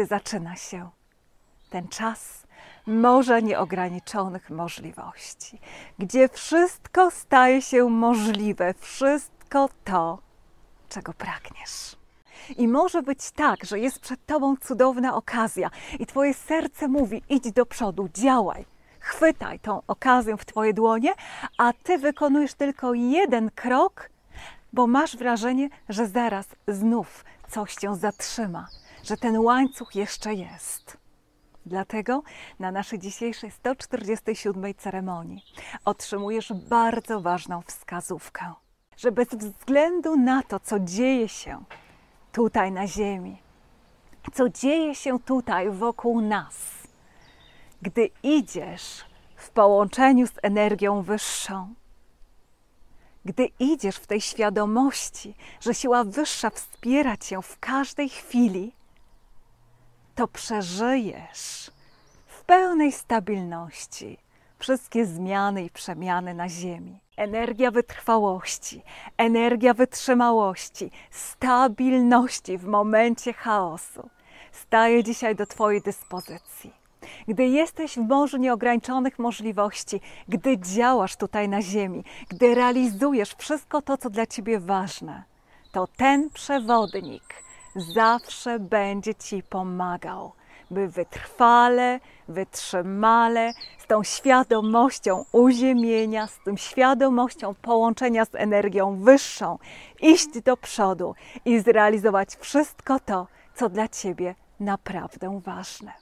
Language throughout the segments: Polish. kiedy zaczyna się ten czas morza nieograniczonych możliwości, gdzie wszystko staje się możliwe, wszystko to, czego pragniesz. I może być tak, że jest przed tobą cudowna okazja i twoje serce mówi: idź do przodu, działaj, chwytaj tą okazję w twoje dłonie, a ty wykonujesz tylko jeden krok, bo masz wrażenie, że zaraz znów coś cię zatrzyma, że ten łańcuch jeszcze jest. Dlatego na naszej dzisiejszej 147. ceremonii otrzymujesz bardzo ważną wskazówkę, że bez względu na to, co dzieje się tutaj na ziemi, co dzieje się tutaj wokół nas, gdy idziesz w połączeniu z energią wyższą, gdy idziesz w tej świadomości, że siła wyższa wspiera cię w każdej chwili, to przeżyjesz w pełnej stabilności wszystkie zmiany i przemiany na ziemi. Energia wytrwałości, energia wytrzymałości, stabilności w momencie chaosu staje dzisiaj do twojej dyspozycji. Gdy jesteś w morzu nieograniczonych możliwości, gdy działasz tutaj na ziemi, gdy realizujesz wszystko to, co dla ciebie ważne, to ten przewodnik zawsze będzie ci pomagał, by wytrwale, wytrzymale, z tą świadomością uziemienia, z tą świadomością połączenia z energią wyższą, iść do przodu i zrealizować wszystko to, co dla ciebie naprawdę ważne.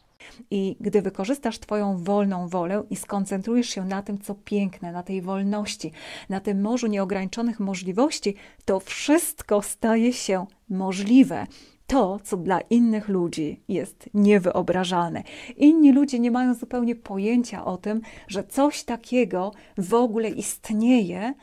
I gdy wykorzystasz twoją wolną wolę i skoncentrujesz się na tym, co piękne, na tej wolności, na tym morzu nieograniczonych możliwości, to wszystko staje się możliwe. To, co dla innych ludzi jest niewyobrażalne. Inni ludzie nie mają zupełnie pojęcia o tym, że coś takiego w ogóle istnieje,